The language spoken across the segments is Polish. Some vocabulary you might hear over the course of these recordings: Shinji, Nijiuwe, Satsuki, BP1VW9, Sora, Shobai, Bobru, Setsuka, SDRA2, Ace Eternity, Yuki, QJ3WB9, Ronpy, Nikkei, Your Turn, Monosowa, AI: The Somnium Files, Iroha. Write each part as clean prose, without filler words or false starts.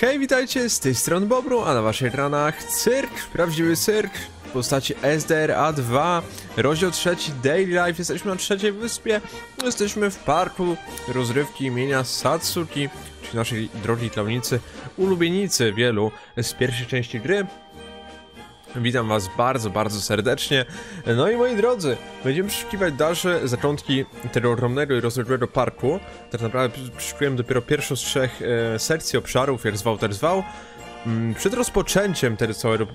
Hej, witajcie, z tej strony Bobru, a na waszych ekranach cyrk, prawdziwy cyrk w postaci SDRA2, rozdział 3, Daily Life. Jesteśmy na trzeciej wyspie, jesteśmy w parku rozrywki imienia Satsuki, czyli naszej drogiej klaunicy, ulubienicy wielu z pierwszej części gry. Witam was bardzo, bardzo serdecznie. No i moi drodzy, będziemy przeszukiwać dalsze zaczątki tego ogromnego i rozległego parku. Tak naprawdę przeszukiłem dopiero pierwszą z trzech sekcji obszarów, jak zwał, tak zwał. Przed rozpoczęciem tego całego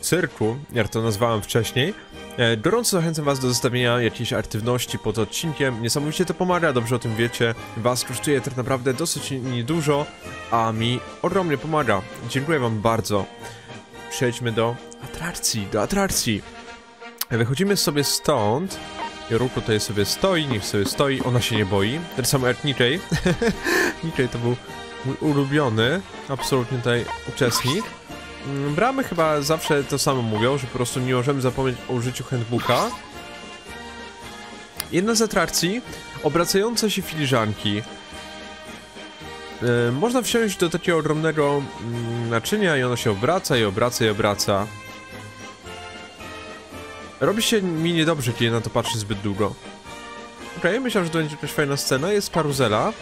cyrku, jak to nazwałem wcześniej, gorąco zachęcam was do zostawienia jakiejś aktywności pod odcinkiem. Niesamowicie to pomaga, dobrze o tym wiecie. Was kosztuje tak naprawdę dosyć niedużo, a mi ogromnie pomaga. Dziękuję wam bardzo. Przejdźmy do atrakcji, Wychodzimy sobie stąd. Joruku tutaj sobie stoi, niech sobie stoi, ona się nie boi. Tak samo jak Nikkei. Nikkei to był mój ulubiony, absolutnie tutaj uczestnik. Bramy chyba zawsze to samo mówią, że po prostu nie możemy zapomnieć o użyciu handbooka. Jedna z atrakcji, obracające się filiżanki. Można wsiąść do takiego ogromnego naczynia i ono się obraca i obraca i obraca. Robi się mi niedobrze, kiedy na to patrzę zbyt długo. Okej, myślałem, że to będzie jakaś fajna scena. Jest karuzela.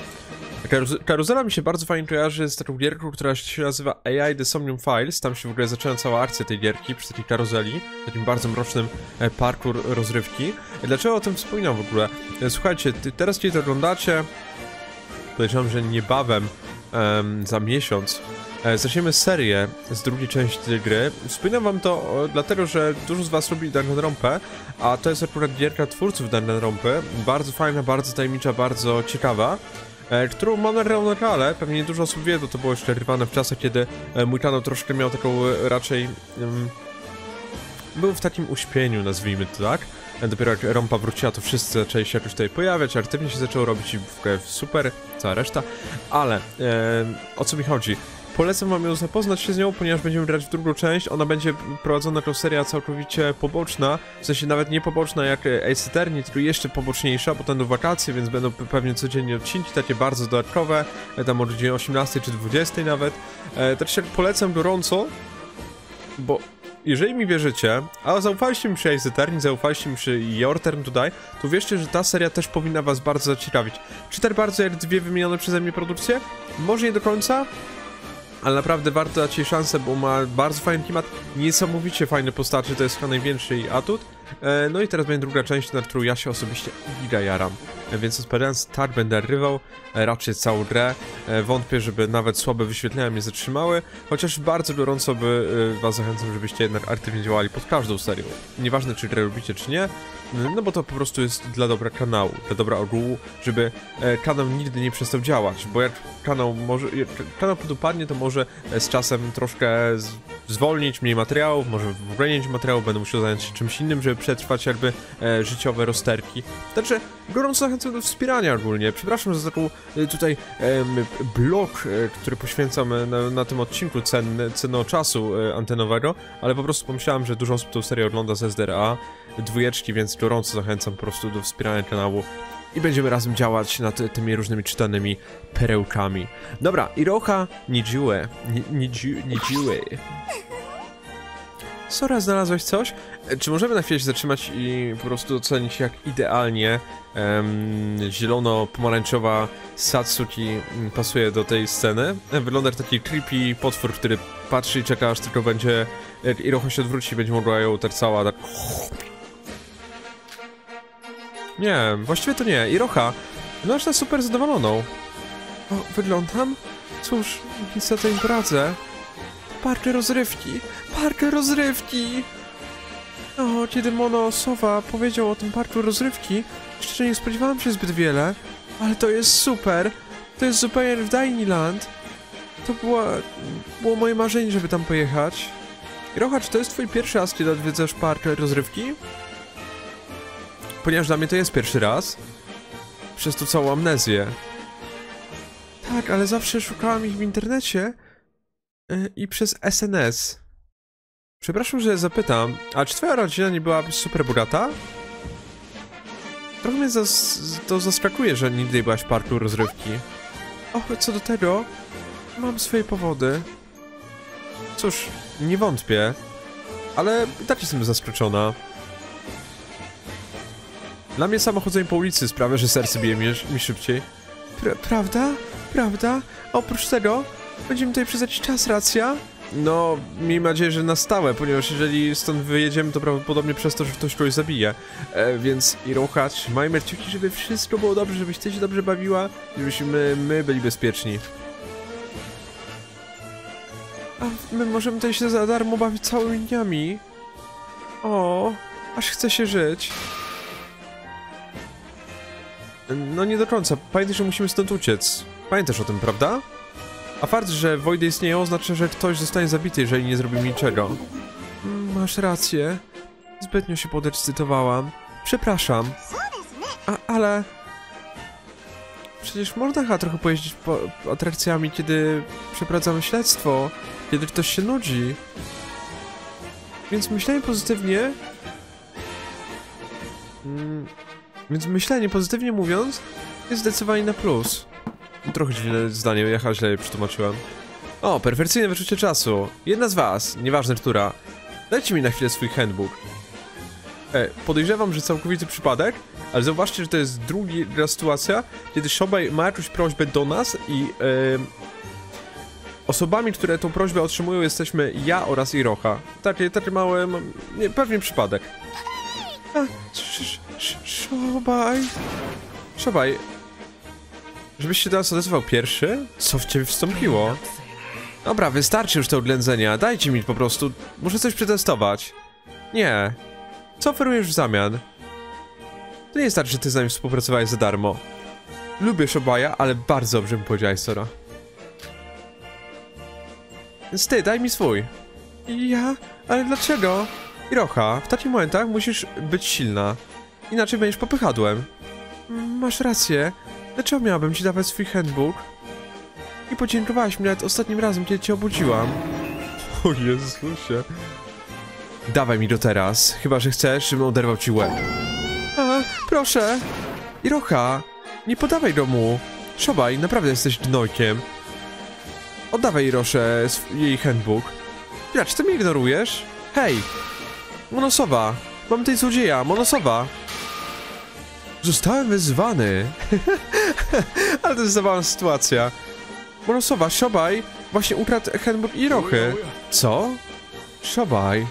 Karuzela mi się bardzo fajnie kojarzy z taką gierką, która się nazywa AI: The Somnium Files. Tam się w ogóle zaczęła cała akcja tej gierki przy takiej karuzeli, takim bardzo mrocznym parkour rozrywki. Dlaczego o tym wspominam w ogóle? Słuchajcie, teraz kiedy to oglądacie, podejrzewam, że niebawem, za miesiąc, zaczniemy serię z drugiej części tej gry. Wspominam wam to dlatego, że dużo z was lubi Danganronpę, a to jest akurat gierka twórców Danganronpy. Bardzo fajna, bardzo tajemnicza, bardzo ciekawa, którą mam na kanale. Pewnie dużo osób wie, bo to było jeszcze rywane w czasach, kiedy mój kanał troszkę miał taką raczej... był w takim uśpieniu, nazwijmy to tak. Dopiero jak Rompa wróciła, to wszyscy zaczęli się jakoś tutaj pojawiać, aktywnie się zaczęło robić i super, cała reszta. Ale o co mi chodzi? Polecam wam ją zapoznać się z nią, ponieważ będziemy grać w drugą część. Ona będzie prowadzona jako seria całkowicie poboczna, w sensie nawet nie poboczna jak Ace Eternity, tylko jeszcze poboczniejsza, bo będą wakacje, więc będą pewnie codziennie odcinki, takie bardzo dodatkowe, tam o godzinie 18 czy 20 nawet. Także polecam gorąco, bo... jeżeli mi wierzycie, a zaufaliście mi przy Ace Eternity, zaufaliście mi przy Your Turn tutaj, to wierzcie, że ta seria też powinna was bardzo zaciekawić. Czy tak bardzo jak dwie wymienione przeze mnie produkcje? Może nie do końca, ale naprawdę warto dać jej szansę, bo ma bardzo fajny klimat, niesamowicie fajne postacie, to jest chyba największy jej atut. No i teraz będzie druga część, na którą ja się osobiście giga jaram. Więc odpowiadając, tak, będę rywał raczej całą grę. Wątpię, żeby nawet słabe wyświetlenia mnie zatrzymały, chociaż bardzo gorąco by was zachęcam, żebyście jednak aktywnie działali pod każdą serią. Nieważne, czy grę robicie, czy nie, no bo to po prostu jest dla dobra kanału, dla dobra ogółu, żeby kanał nigdy nie przestał działać, bo jak kanał może, jak kanał podupadnie, to może z czasem troszkę zwolnić, mniej materiałów, może w ogóle nie materiałów, będę musiał zająć się czymś innym, żeby przetrwać jakby życiowe rozterki. Także gorąco zachęcam do wspierania ogólnie. Przepraszam za taką tutaj blok, który poświęcam na tym odcinku cenę czasu antenowego, ale po prostu pomyślałem, że dużo osób tą serię ogląda z SDRA 2, więc gorąco zachęcam po prostu do wspierania kanału i będziemy razem działać nad tymi różnymi czytanymi perełkami. Dobra, Iroha, Nijiuwe. Sora, znalazłeś coś? Czy możemy na chwilę się zatrzymać i po prostu ocenić, jak idealnie zielono-pomarańczowa Satsuki pasuje do tej sceny? Wygląda jak taki creepy potwór, który patrzy i czeka, aż tylko będzie... jak Iroha się odwróci, będzie mogła ją tercała tak... Nie, właściwie to nie. Iroha, wyglądasz na super zadowoloną. O, wyglądam? Cóż, nic na tej imprezie. Parkę rozrywki! Parkę rozrywki! O, kiedy Monosowa powiedział o tym parku rozrywki, szczerze nie spodziewałam się zbyt wiele, ale to jest super! To jest zupełnie jak w Dainyland. To było moje marzenie, żeby tam pojechać. Iroha, czy to jest twój pierwszy raz, kiedy odwiedzasz parkę rozrywki? Ponieważ dla mnie to jest pierwszy raz. Przez to całą amnezję. Tak, ale zawsze szukałam ich w internecie i przez SNS. Przepraszam, że zapytam, a czy twoja rodzina nie była super bogata? Trochę mnie to zaskakuje, że nigdy nie byłaś w parku rozrywki. Och, co do tego... mam swoje powody. Cóż, nie wątpię, ale i tak jestem zaskoczona. Dla mnie samochodzenie po ulicy sprawia, że serce bije mi szybciej. Prawda? A oprócz tego, będziemy tutaj przez jakiś czas, racja? No, miejmy nadzieję, że na stałe, ponieważ jeżeli stąd wyjedziemy, to prawdopodobnie przez to, że ktoś kogoś zabije. Więc Iroha, trzymajmy kciuki, żeby wszystko było dobrze, żebyś ty się dobrze bawiła, żebyśmy my byli bezpieczni. A my możemy tutaj się za darmo bawić całymi dniami. O, aż chce się żyć. No nie do końca. Pamiętaj, że musimy stąd uciec. Pamiętasz o tym, prawda? A fakt, że Wojdy istnieją, oznacza, że ktoś zostanie zabity, jeżeli nie zrobimy niczego. Masz rację. Zbytnio się podekscytowałam. Przepraszam. Ale... Przecież można chyba trochę pojeździć po atrakcjami, kiedy przeprowadzamy śledztwo, kiedy ktoś się nudzi. Więc myślenie pozytywnie... Więc myślenie pozytywnie mówiąc jest zdecydowanie na plus. Trochę dziwne zdanie, ja źle je przetłumaczyłem. O, perfekcyjne wyczucie czasu. Jedna z was, nieważne która. Dajcie mi na chwilę swój handbook. Podejrzewam, że całkowity przypadek, ale zauważcie, że to jest druga sytuacja, kiedy Shobai ma jakąś prośbę do nas i... osobami, które tą prośbę otrzymują, jesteśmy ja oraz Iroha. Takie małe... Nie, pewnie przypadek. Shobai... Żebyś się teraz odezwał pierwszy? Co w ciebie wstąpiło? Dobra, wystarczy już te oględzenia, dajcie mi po prostu... Muszę coś przetestować. Nie. Co oferujesz w zamian? To nie jest tak, że ty z nami współpracowałeś za darmo. Lubię Shobaia, ale bardzo dobrze mi powiedziałeś, Sora. Więc ty, daj mi swój. Ja? Ale dlaczego? Iroha, w takich momentach musisz być silna. Inaczej będziesz popychadłem. Masz rację. Dlaczego miałabym ci dawać swój handbook? I podziękowałaś mi nawet ostatnim razem, kiedy cię obudziłam. O Jezusie. Dawaj mi go teraz, chyba że chcesz, żebym oderwał ci łeb. A, proszę. Iroha, nie podawaj go mu. Shobai, naprawdę jesteś gnojkiem. Oddawaj Irosze jej handbook. Gracz, ty mnie ignorujesz? Hej. Monosowa. Mam tej złodzieja, Monosowa. Zostałem wezwany. Ale to jest zabawna sytuacja. Monosowa, Shobai właśnie ukradł handbook Irochy. Co? Shobai.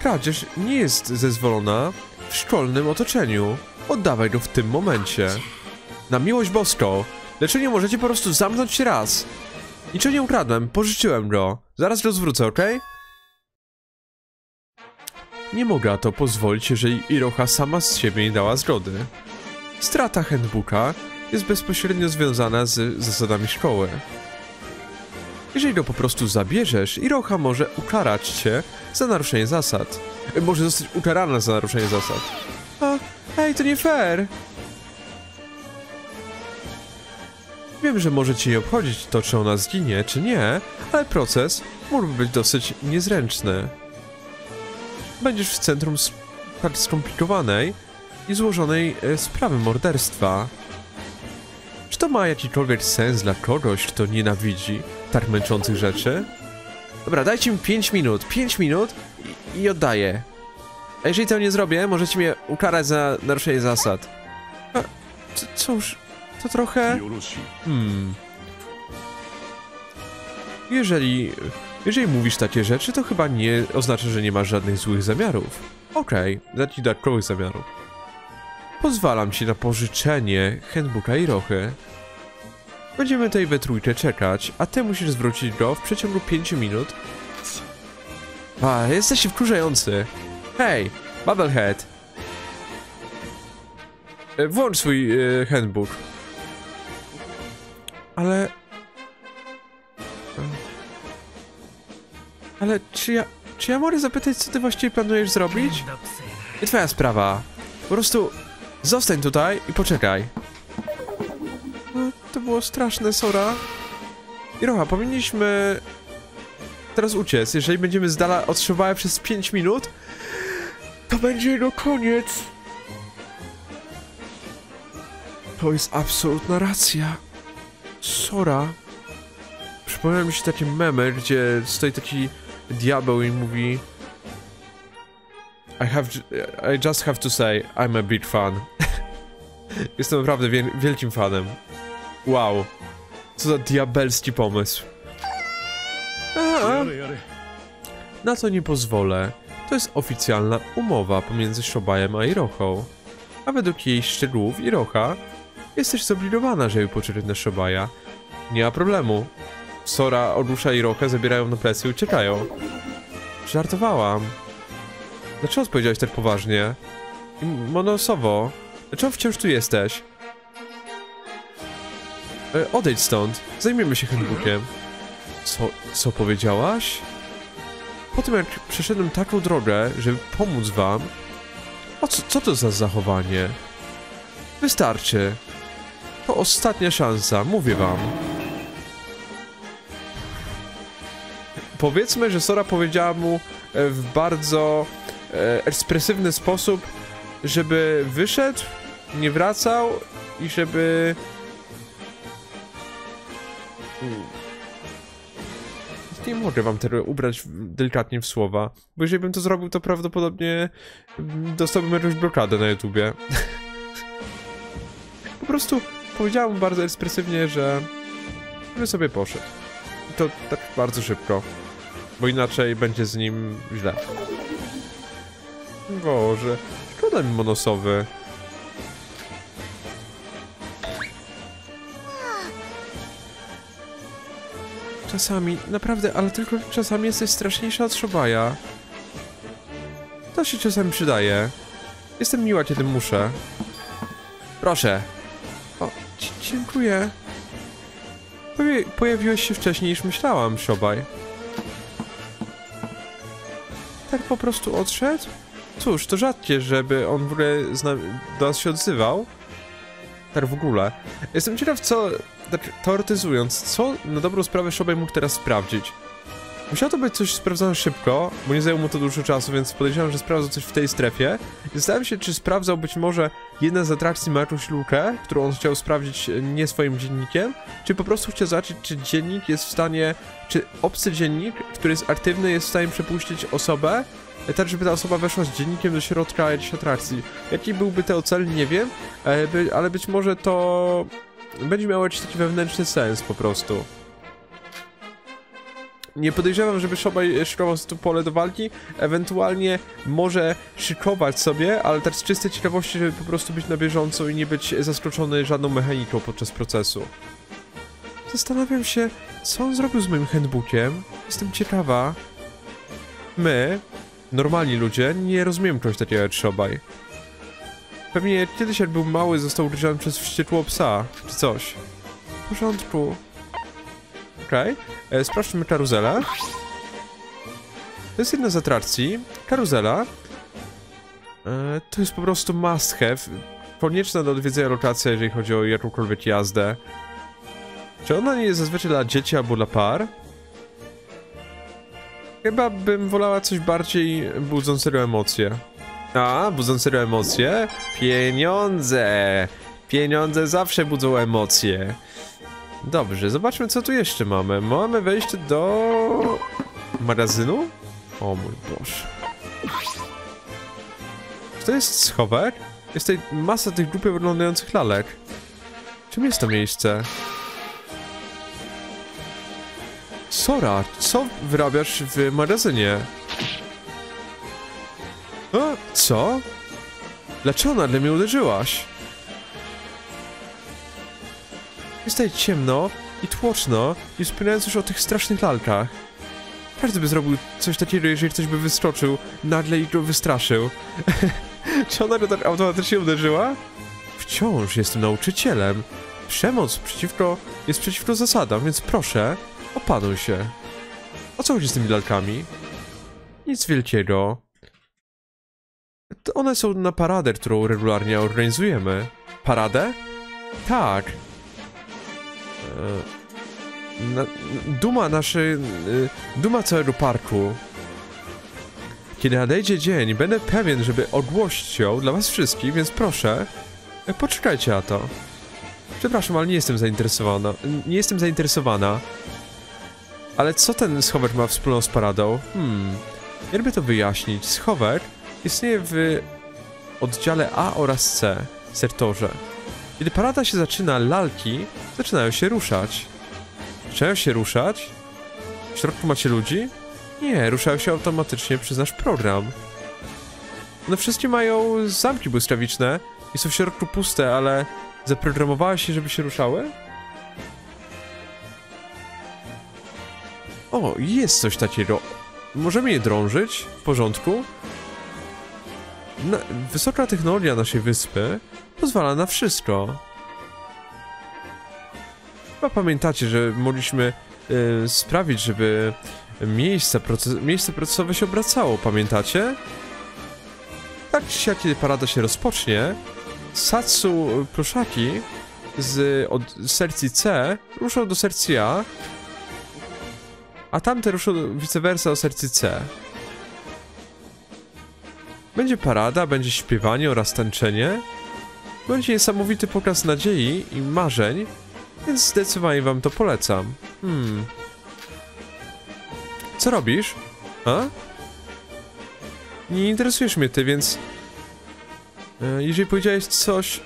Kradzież nie jest zezwolona w szkolnym otoczeniu. Oddawaj go w tym momencie. Na miłość boską. Leczenie możecie po prostu zamknąć raz. Niczego nie ukradłem, pożyczyłem go. Zaraz go zwrócę, okej? Nie mogła to pozwolić, jeżeli Iroha sama z siebie nie dała zgody. Strata handbooka jest bezpośrednio związana z zasadami szkoły. Jeżeli go po prostu zabierzesz, Iroha może ukarać cię za naruszenie zasad. Może zostać ukarana za naruszenie zasad. A, hej, to nie fair! Wiem, że może cię nie obchodzić to, czy ona zginie, czy nie, ale proces mógłby być dosyć niezręczny. Będziesz w centrum tak skomplikowanej i złożonej sprawy morderstwa. Czy to ma jakikolwiek sens dla kogoś, kto nienawidzi tak męczących rzeczy? Dobra, dajcie mi 5 minut. 5 minut i oddaję. A jeżeli tego nie zrobię, możecie mnie ukarać za naruszenie zasad. A, cóż, to trochę... Jeżeli mówisz takie rzeczy, to chyba nie oznacza, że nie masz żadnych złych zamiarów. Okej, zacznij dodatkowych zamiarów. Pozwalam ci na pożyczenie handbooka Irochy. Będziemy tutaj we trójkę czekać, a ty musisz zwrócić go w przeciągu 5 minut. A, jesteś wkurzający. Hej, Bubblehead. Włącz swój handbook. Ale czy ja mogę zapytać, co ty właściwie planujesz zrobić? Nie twoja sprawa. Po prostu zostań tutaj i poczekaj. No, to było straszne, Sora. Iroha, powinniśmy teraz uciec. Jeżeli będziemy z dala od Shobaia przez 5 minut, to będzie jego koniec. To jest absolutna racja. Sora, przypomniały mi się takie memy, gdzie stoi taki diabeł i mówi I just have to say, I'm a big fan. Jestem naprawdę wielkim fanem. Wow. Co za diabelski pomysł. Na to nie pozwolę. To jest oficjalna umowa pomiędzy Shobaiem a Irohą. A według jej szczegółów, Iroha, jesteś zobligowana, żeby poczekać na Shobaia. Nie ma problemu. Sora ogłusza Irohę, zabierają na plecy i uciekają. Żartowałam. Dlaczego odpowiedziałeś tak poważnie? Monosowo, dlaczego wciąż tu jesteś? Odejdź stąd, zajmiemy się handbookiem. Co powiedziałaś? Po tym jak przeszedłem taką drogę, żeby pomóc wam... co to za zachowanie? Wystarczy. To ostatnia szansa, mówię wam. Powiedzmy, że Sora powiedziała mu w bardzo ekspresywny sposób, żeby wyszedł, nie wracał i żeby... Nie mogę wam tego ubrać delikatnie w słowa, bo jeżeli bym to zrobił, to prawdopodobnie dostałbym jakąś blokadę na YouTubie. Po prostu powiedziałem mu bardzo ekspresywnie, że sobie poszedł. I to tak bardzo szybko, bo inaczej będzie z nim źle. Boże, szkoda mi Monosowy. Czasami, naprawdę, ale tylko czasami jesteś straszniejsza od Shobaia. To się czasami przydaje. Jestem miła, kiedy muszę. Proszę. O, dziękuję. Pojawiłeś się wcześniej niż myślałam, Shobai. Tak po prostu odszedł? Cóż, to rzadkie, żeby on w ogóle do nas się odzywał. Tak w ogóle. Jestem ciekaw, co... Tak teoretyzując, co na dobrą sprawę Shobai mógł teraz sprawdzić? Musiało to być coś sprawdzone szybko, bo nie zajęło mu to dużo czasu, więc podejrzewam, że sprawdzał coś w tej strefie. Zastanawiam się, czy sprawdzał być może jedna z atrakcji ma jakąś lukę, którą on chciał sprawdzić nie swoim dziennikiem, czy po prostu chciał zobaczyć, czy dziennik jest w stanie, czy obcy dziennik, który jest aktywny, jest w stanie przepuścić osobę, tak żeby ta osoba weszła z dziennikiem do środka jakiejś atrakcji. Jaki byłby ten cel, nie wiem, ale być może to... Będzie miało jakiś taki wewnętrzny sens po prostu. Nie podejrzewam, żeby Shobai szykował tu pole do walki. Ewentualnie może szykować sobie, ale tak z czystej ciekawości, żeby po prostu być na bieżąco i nie być zaskoczony żadną mechaniką podczas procesu. Zastanawiam się, co on zrobił z moim handbookiem. Jestem ciekawa. My, normalni ludzie, nie rozumiemy czegoś takiego jak Shobai. Pewnie kiedyś jak był mały, został ugryziony przez wściekłego psa, czy coś. W porządku. Okej. Sprawdźmy karuzelę. To jest jedna z atrakcji. Karuzela. To jest po prostu must have. Konieczna do odwiedzenia lokacja, jeżeli chodzi o jakąkolwiek jazdę. Czy ona nie jest zazwyczaj dla dzieci albo dla par? Chyba bym wolała coś bardziej budzącego emocje. A, budzące emocje? Pieniądze! Pieniądze zawsze budzą emocje. Dobrze, zobaczmy co tu jeszcze mamy. Mamy wejście do... magazynu? O mój Boże. Czy to jest schowek? Jest tutaj masa tych głupio wyglądających lalek. Czym jest to miejsce? Sora, co wyrabiasz w magazynie? O, co? Dlaczego nagle mnie uderzyłaś? Jest tutaj ciemno i tłoczno, nie wspominając już o tych strasznych lalkach. Każdy by zrobił coś takiego, jeżeli ktoś by wyskoczył nagle i go wystraszył. Czy ona go tak automatycznie uderzyła? Wciąż jestem nauczycielem. Przemoc jest przeciwko zasadom, więc proszę, opanuj się. O co chodzi z tymi lalkami? Nic wielkiego. To one są na paradę, którą regularnie organizujemy. Paradę? Tak. Duma całego parku. Kiedy nadejdzie dzień, będę pewien, żeby ogłosić ją dla was wszystkich, więc proszę, poczekajcie na to. Przepraszam, ale nie jestem zainteresowana. Ale co ten schower ma wspólnego z paradą? Jakby to wyjaśnić. Schower istnieje w oddziale A oraz C w sektorze. Kiedy parada się zaczyna, lalki zaczynają się ruszać. Zaczynają się ruszać? W środku macie ludzi? Nie, ruszają się automatycznie przez nasz program. One wszystkie mają zamki błyskawiczne i są w środku puste, ale zaprogramowałaś się, żeby się ruszały? O, jest coś takiego. Możemy je drążyć? W porządku. Wysoka technologia naszej wyspy pozwala na wszystko. Chyba pamiętacie, że mogliśmy sprawić, żeby miejsce procesowe się obracało, pamiętacie? Tak czy siak, kiedy parada się rozpocznie, Satsu pluszaki od sekcji C ruszą do sekcji A, a tamte ruszą vice versa do sekcji C. Będzie parada, będzie śpiewanie oraz tańczenie, będzie niesamowity pokaz nadziei i marzeń, więc zdecydowanie wam to polecam. Co robisz? A? Nie interesujesz mnie ty, więc... Jeżeli powiedziałeś coś...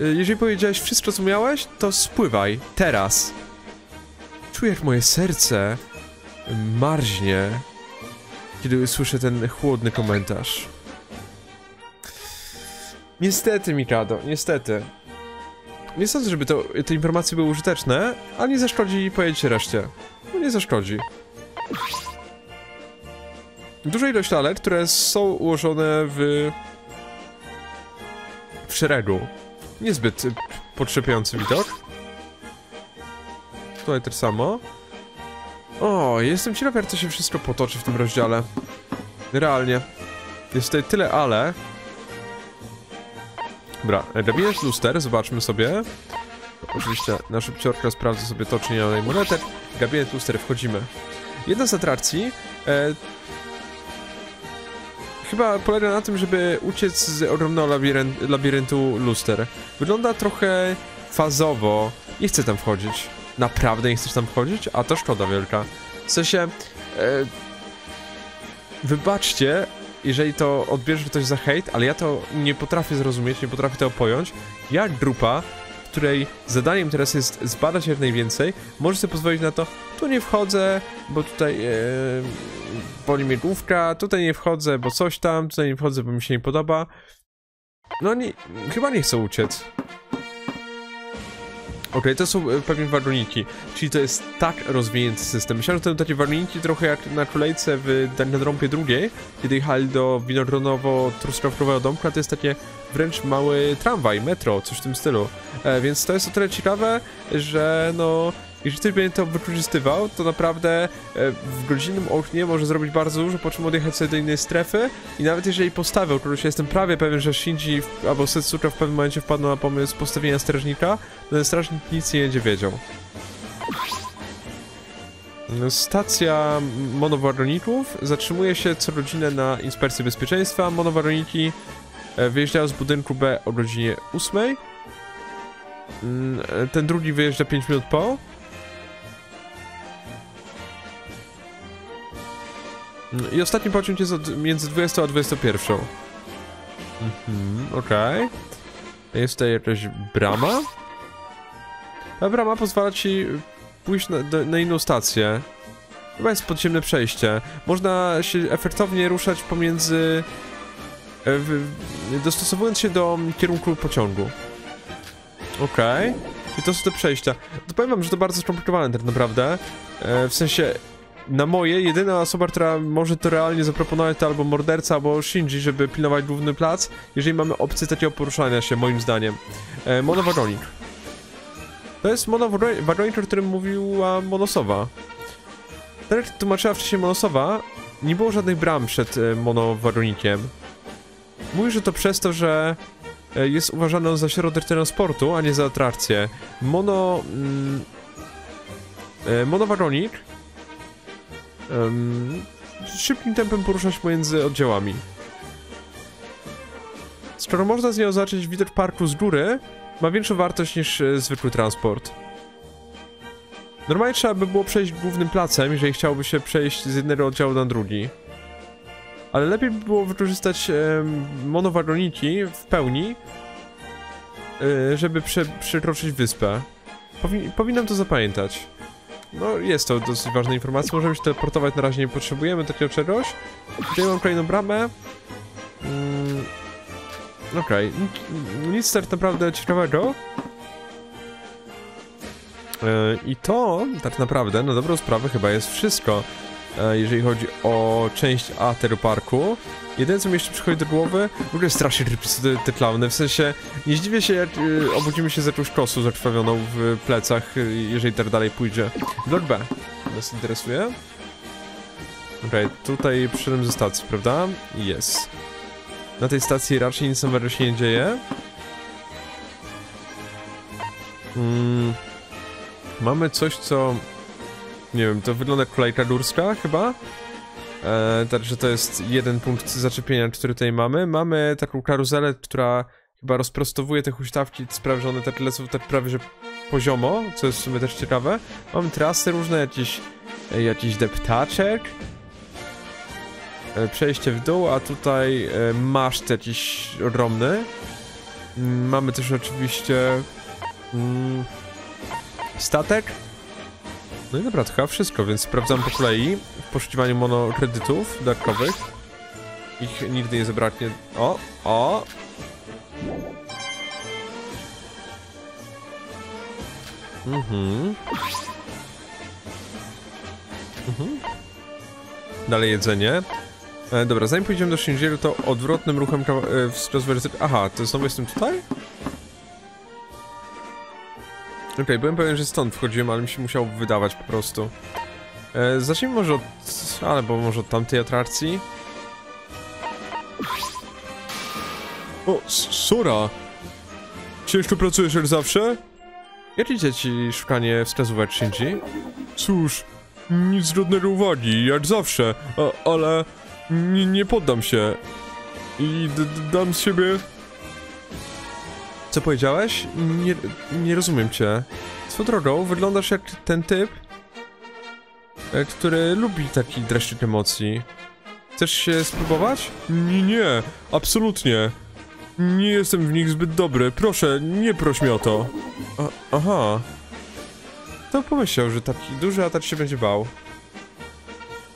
Jeżeli powiedziałeś wszystko, co miałeś, to spływaj. Teraz. Czuję, jak moje serce marznie, kiedy usłyszę ten chłodny komentarz. Niestety, Mikado, niestety. Nie sądzę, żeby te informacje były użyteczne, a nie zaszkodzi pojedzie reszcie. Nie zaszkodzi. Duża ilość lalek, które są ułożone w szeregu. Niezbyt podszepiający widok. Tutaj też samo. O, jestem ciekaw, jak to się wszystko potoczy w tym rozdziale. Realnie. Jest tutaj tyle ale. Dobra, dobijesz luster, zobaczmy sobie. Oczywiście na szybciorka sprawdzę sobie to, czy nie ma monetek. Gabinet luster, wchodzimy. Jedna z atrakcji chyba polega na tym, żeby uciec z ogromnego labiryntu luster. Wygląda trochę fazowo. Nie chcę tam wchodzić. Naprawdę nie chcesz tam wchodzić? A to szkoda wielka. W sensie... wybaczcie, jeżeli to odbierze ktoś za hejt, ale ja to nie potrafię zrozumieć, nie potrafię tego pojąć. Jak grupa, której zadaniem teraz jest zbadać jak najwięcej, może sobie pozwolić na to, tu nie wchodzę, bo tutaj boli mnie główka, tutaj nie wchodzę, bo coś tam, tutaj nie wchodzę, bo mi się nie podoba. No nie, chyba nie chcę uciec. Okej, to są pewnie wagoniki, czyli to jest tak rozwinięty system. Myślałem, że to są takie wagoniki trochę jak na kolejce w Danganronpie drugiej, kiedy jechali do winogronowo-truskawkowego domka, to jest takie wręcz mały tramwaj, metro, coś w tym stylu. Więc to jest o tyle ciekawe, że no, jeżeli ktoś będzie to wykorzystywał, to naprawdę w godzinnym oknie może zrobić bardzo dużo, po czym odjechać sobie do innej strefy. I nawet jeżeli postawę, oczywiście jestem prawie pewien, że Shinji albo Setsuka w pewnym momencie wpadną na pomysł postawienia strażnika, to ten strażnik nic nie będzie wiedział. Stacja monowagoników zatrzymuje się co godzinę na inspekcji bezpieczeństwa. Monowagoniki wyjeżdżają z budynku B o godzinie 8. Ten drugi wyjeżdża 5 minut po. I ostatni pociąg jest między 20 a 21. Okej. Jest tutaj jakaś brama. Ta brama pozwala ci pójść na inną stację. Chyba jest podziemne przejście. Można się efektownie ruszać pomiędzy... dostosowując się do kierunku pociągu. Okej. I to są te przejścia. To powiem wam, że to bardzo skomplikowane tak naprawdę. W sensie... Na moje, jedyna osoba, która może to realnie zaproponować, to albo morderca, albo Shinji, żeby pilnować główny plac, jeżeli mamy opcję takiego poruszania się, moim zdaniem. Monowagonik. To jest monowagonik, o którym mówiła Monosowa. Tak jak tłumaczyła wcześniej Monosowa, nie było żadnych bram przed monowagonikiem. Mówi, że to przez to, że jest uważane za środek transportu, a nie za atrakcję. Monowagonik szybkim tempem poruszać pomiędzy oddziałami. Skoro można z niej oznaczyć widok parku z góry, ma większą wartość niż zwykły transport. Normalnie trzeba by było przejść głównym placem, jeżeli chciałoby się przejść z jednego oddziału na drugi. Ale lepiej by było wykorzystać monowagoniki w pełni, żeby przekroczyć wyspę. Powinnam to zapamiętać. No, jest to dosyć ważna informacja. Możemy się teleportować, na razie nie potrzebujemy takiego czegoś. Tutaj mam kolejną bramę. Okej, nic tak naprawdę ciekawego. I to tak naprawdę na dobrą sprawę chyba jest wszystko, jeżeli chodzi o część A tego parku. Jedyne co mi jeszcze przychodzi do głowy, w ogóle strasznie te klauny, w sensie nie zdziwię się jak obudzimy się z jakąś kosą zakrwawioną w plecach, jeżeli tak dalej pójdzie. Blok B nas interesuje. Okej, tutaj przyszedłem ze stacji, prawda? Jest. Na tej stacji raczej nic nowego się nie dzieje. Mamy coś, co... Nie wiem, to wygląda jak kolejka górska chyba? Także to jest jeden punkt zaczepienia, który tutaj mamy. Mamy taką karuzelę, która chyba rozprostowuje te huśtawki, sprawia, że one tak lecą tak prawie że poziomo, co jest w sumie też ciekawe. Mamy trasy różne, jakiś deptaczek. Przejście w dół, a tutaj maszt jakiś ogromny. Mamy też oczywiście... statek. No i dobra, to chyba wszystko, więc sprawdzam po kolei w poszukiwaniu monokredytów dodatkowych. Ich nigdy nie zabraknie. O! Dalej jedzenie. Dobra, zanim pójdziemy do Shinji'ego, to odwrotnym ruchem aha, to znowu jestem tutaj? Okej, byłem pewien, że stąd wchodziłem, ale mi się musiało wydawać po prostu. Zacznijmy może od... albo może od tamtej atrakcji. O, Sora! Ciężko pracujesz jak zawsze? Jak idzie ci szukanie wskazówek, Shinji? Cóż, nic godnego uwagi, jak zawsze, ale... nie poddam się. I dam z siebie... Co powiedziałeś? Nie rozumiem cię. Swoją drogą, wyglądasz jak ten typ, który lubi taki dreszczyk emocji. Chcesz się spróbować? Nie, absolutnie. Nie jestem w nich zbyt dobry. Proszę, nie proś mnie o to. Aha. To pomyślał, że taki duży atak się będzie bał.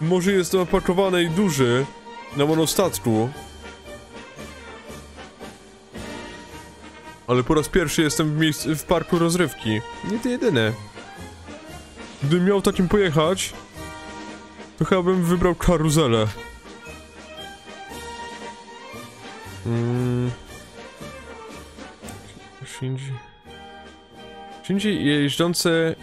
Może jestem opakowany i duży na monostatku. Ale po raz pierwszy jestem w parku rozrywki. Nie ty jedyny. Gdybym miał takim pojechać, to chyba bym wybrał karuzelę. Shinji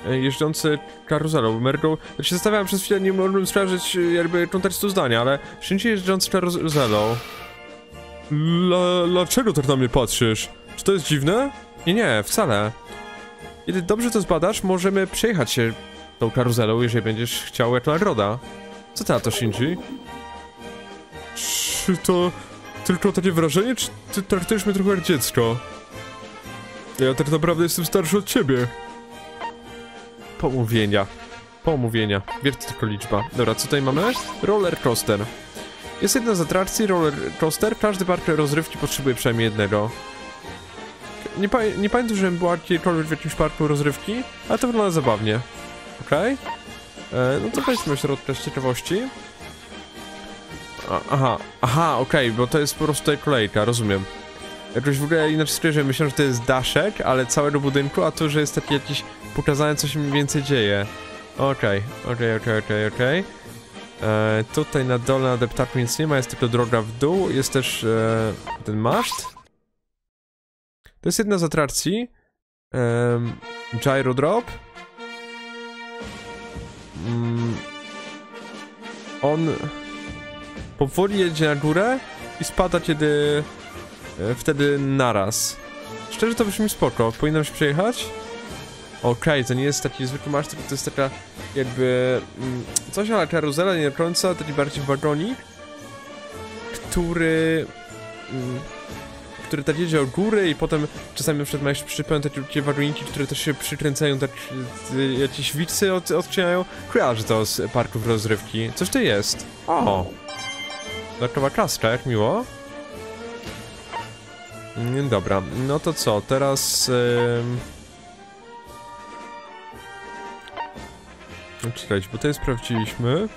jeżdżący karuzelą. Mergo... Ja się zastanawiałem przez chwilę, nie mogłem sprawdzić jakby kontekstu zdania, ale Shinji jeżdżący karuzelą. Dlaczego tak na mnie patrzysz? Czy to jest dziwne? Nie, wcale. Kiedy dobrze to zbadasz, możemy przejechać się tą karuzelą, jeżeli będziesz chciał jak nagroda. Co to na to, Shinji? Czy to tylko takie wrażenie, czy ty traktujesz mnie trochę jak dziecko? Ja tak naprawdę jestem starszy od ciebie. Pomówienia. Wierty tylko liczba. Dobra, co tutaj mamy? Roller coaster. Jest jedna z atrakcji, roller coaster. Każdy park rozrywki potrzebuje przynajmniej jednego. Nie pamiętam, żebym była kiedykolwiek w jakimś parku rozrywki, ale to wygląda zabawnie. Okej? No to weźmy środka z ciekawości. Aha, okej, bo to jest po prostu tutaj kolejka, rozumiem. Jakoś w ogóle inaczej skojarzyłem, myślałem, że to jest daszek, ale całego budynku, a tu, że jest taki jakiś pokazanie, co się mniej więcej dzieje. Okej. Tutaj na dole na deptaku nic nie ma, jest tylko droga w dół, jest też ten maszt. To jest jedna z atrakcji. Gyro Drop. On powoli jedzie na górę i spada kiedy... wtedy naraz. Szczerze to brzmi spoko. Powinnam się przejechać? Okej, to nie jest taki zwykły masz, tylko to jest taka jakby... coś ale karuzela, nie do końca, taki bardziej wagonik, który... które tak jedzie o górę i potem czasami na przykład masz przypętać wagoniki, które też się przykręcają, tak jakieś wicy odcinają. Kojarzę to z parków rozrywki. Coś to jest. O! Dodatkowa kaska, jak miło. Dobra, no to co, teraz... Czekajcie, bo tutaj sprawdziliśmy.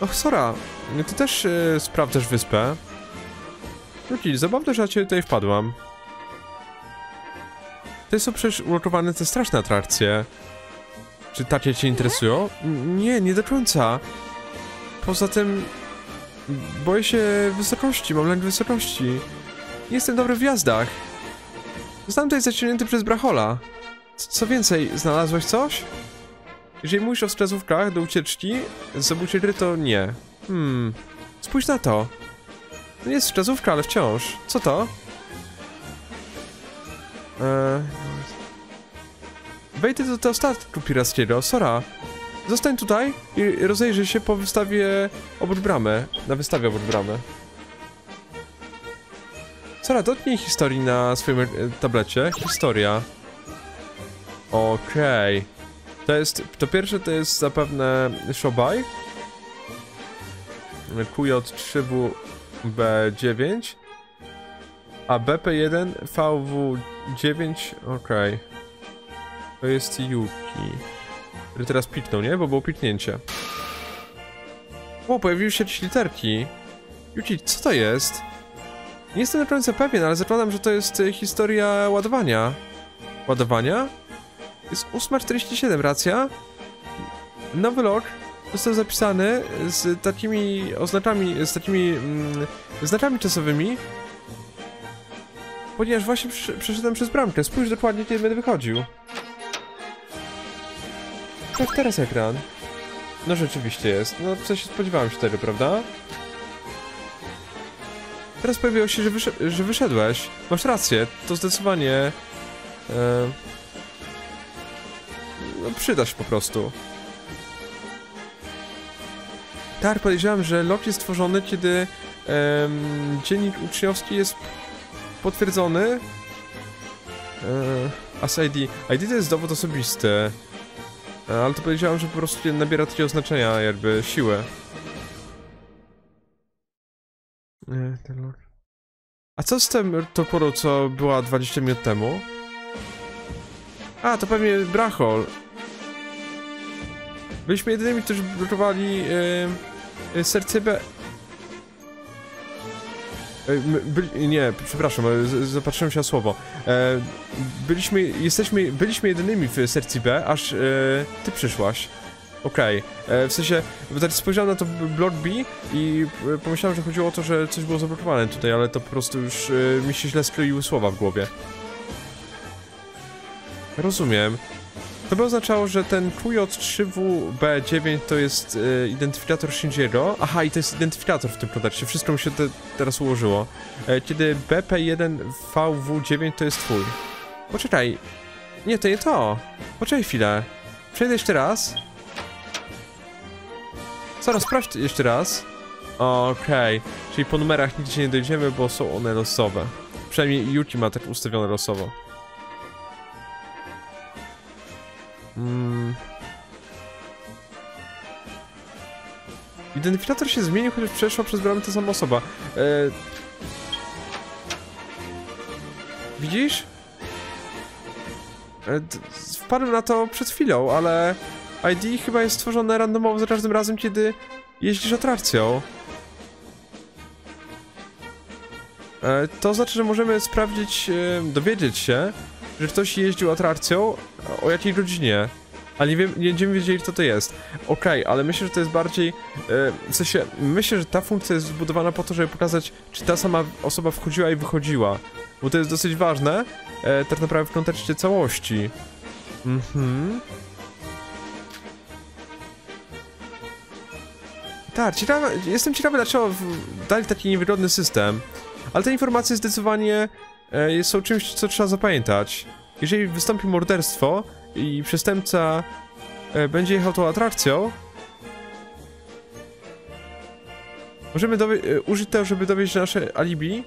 Och, Sora, ty też sprawdzasz wyspę. Luki, zabawne, że ja cię tutaj wpadłam. Tutaj są przecież ulokowane te straszne atrakcje. Czy takie cię interesują? Nie, nie do końca. Poza tym... boję się wysokości, mam lęk wysokości. Nie jestem dobry w jazdach. Znam tutaj zaciągnięty przez brachola. Co więcej, znalazłeś coś? Jeżeli mówisz o wskazówkach do ucieczki z obucie gry, to nie. Spójrz na to. No jest wskazówka, ale wciąż. Co to? Wejdę do tego statku pirackiego, Sora. Zostań tutaj i rozejrzyj się po wystawie obok bramy. Na wystawie obok bramy. Sora, dotknij historii na swoim tablecie. Historia. Okej. To pierwsze to jest zapewne Shobai. QJ3WB9. A BP1VW9. Okej. To jest Yuki. Który teraz piknął, nie? Bo było piknięcie. O, pojawiły się jakieś literki. Yuki, co to jest? Nie jestem do końca pewien, ale zakładam, że to jest historia ładowania. Ładowania? Jest 8:47, racja? Nowy log został zapisany z takimi oznakami, z takimi znakami czasowymi. Ponieważ właśnie przeszedłem przez bramkę. Spójrz dokładnie, kiedy będę wychodził. Tak, teraz ekran. No rzeczywiście jest. No w sensie spodziewałem się tego, prawda? Teraz pojawiło się, że wyszedłeś. Masz rację, to zdecydowanie... No, przyda się po prostu. Tak, podejrzewam, że log jest stworzony, kiedy dziennik uczniowski jest potwierdzony. As ID. ID to jest dowód osobisty. Ale to podejrzewam, że po prostu nabiera takiego znaczenia, jakby siłę. Ten log. A co z tym toporą, co była 20 minut temu? A, to pewnie brachol. Byliśmy jedynymi, którzy blokowali serce B. Nie, przepraszam, zapatrzyłem się na słowo. Byliśmy jedynymi w sercu B, aż ty przyszłaś. Okej, w sensie, spojrzałem na to blok B i pomyślałem, że chodziło o to, że coś było zablokowane tutaj, ale to po prostu już mi się źle skleiły słowa w głowie. Rozumiem. To by oznaczało, że ten QJ3WB9 to jest identyfikator Shinjiego. Aha, i to jest identyfikator w tym kontekście. Wszystko mi się teraz ułożyło. Kiedy BP1VW9 to jest twój. Poczekaj. Nie, to nie to. Poczekaj chwilę. Przejdę jeszcze raz. Zaraz, sprawdź jeszcze raz. Okej. Czyli po numerach nigdzie nie dojdziemy, bo są one losowe. Przynajmniej Yuki ma tak ustawione losowo. Identyfikator się zmienił, chociaż przeszła przez bramę ta sama osoba. Widzisz? Wpadłem na to przed chwilą, ale ID chyba jest stworzone randomowo za każdym razem, kiedy jeździsz atrakcją. To znaczy, że możemy sprawdzić, dowiedzieć się, że ktoś jeździł atrakcją, o jakiej godzinie, ale nie wiem, nie będziemy wiedzieli, kto to jest. Okej, ale myślę, że to jest bardziej, w sensie, myślę, że ta funkcja jest zbudowana po to, żeby pokazać, czy ta sama osoba wchodziła i wychodziła, bo to jest dosyć ważne, tak naprawdę w kontekście całości. Tak, jestem ciekawy, dlaczego dali taki niewygodny system, ale te informacje zdecydowanie są czymś, co trzeba zapamiętać. Jeżeli wystąpi morderstwo i przestępca będzie jechał tą atrakcją, Możemy użyć tego, żeby dowiedzieć, że nasze alibi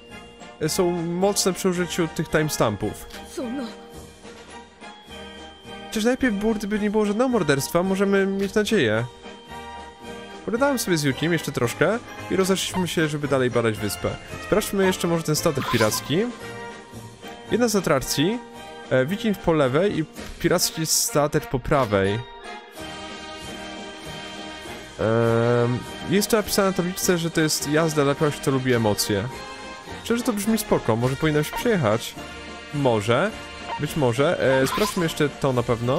są mocne przy użyciu tych timestampów. Chociaż najpierw było, gdyby nie było żadnego morderstwa, możemy mieć nadzieję. Pogadałem sobie z Yukim jeszcze troszkę i rozeszliśmy się, żeby dalej badać wyspę. Sprawdźmy jeszcze może ten statek piracki. Jedna z atrakcji, wiking po lewej i piracki statek po prawej. Jest to napisane na tablicce, że to jest jazda dla kogoś, kto lubi emocje. Szczerze to brzmi spoko, może powinnam się przejechać. Może, być może. Sprawdźmy jeszcze to na pewno.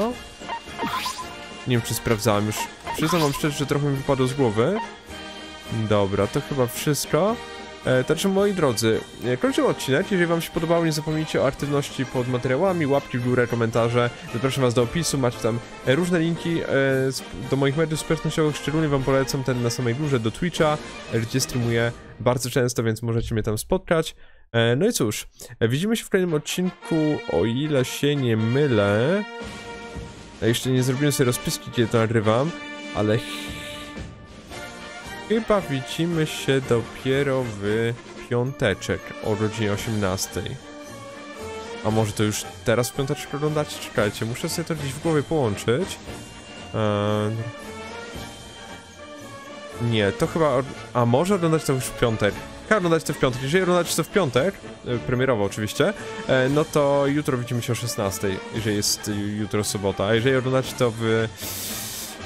Nie wiem, czy sprawdzałem już. Przyznam wam szczerze, że trochę mi wypadło z głowy. Dobra, to chyba wszystko. Także moi drodzy, kończymy odcinek. Jeżeli wam się podobało, nie zapomnijcie o aktywności pod materiałami, łapki w górę, komentarze. Zapraszam was do opisu, macie tam różne linki do moich mediów społecznościowych. Szczególnie wam polecam ten na samej górze do Twitcha, gdzie streamuję bardzo często, więc możecie mnie tam spotkać. No i cóż, widzimy się w kolejnym odcinku, o ile się nie mylę. Jeszcze nie zrobiłem sobie rozpiski, kiedy to nagrywam, ale... Chyba widzimy się dopiero w piąteczek o godzinie 18. A może to już teraz w piąteczek oglądacie? Czekajcie, muszę sobie to gdzieś w głowie połączyć. Nie, to chyba... A może oglądać to już w piątek? Chyba oglądać to w piątek. Jeżeli oglądacie to w piątek, premierowo oczywiście, no to jutro widzimy się o 16, jeżeli jest jutro sobota. A jeżeli oglądacie to w...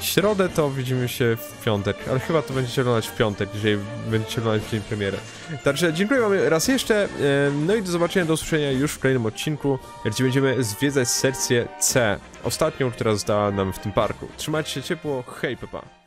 środę, to widzimy się w piątek, ale chyba to będziecie oglądać w piątek, jeżeli będziecie oglądać w dzień premiery. Także dziękuję wam raz jeszcze, no i do zobaczenia, do usłyszenia już w kolejnym odcinku, gdzie będziemy zwiedzać sekcję C, ostatnią, która została nam w tym parku. Trzymajcie się ciepło, hej, pa pa.